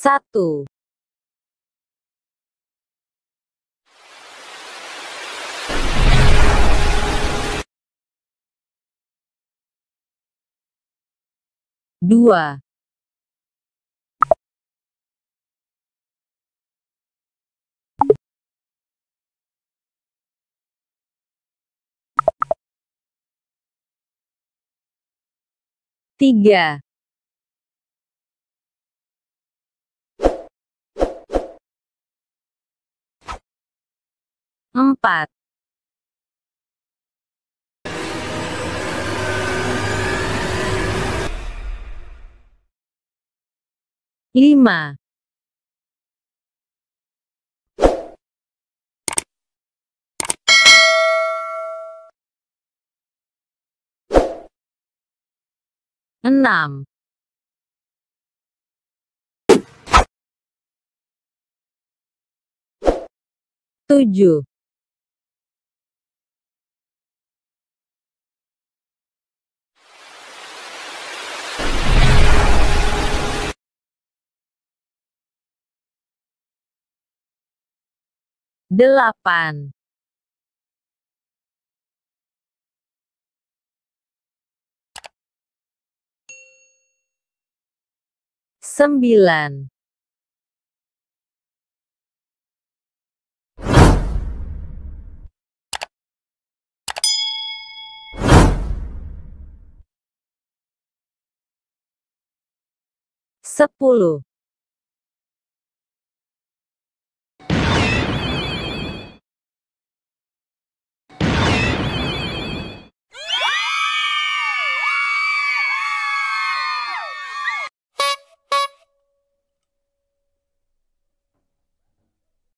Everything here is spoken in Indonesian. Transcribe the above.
1. Dua. Tiga. Empat. 5. 6. 7. 8. 9. 10.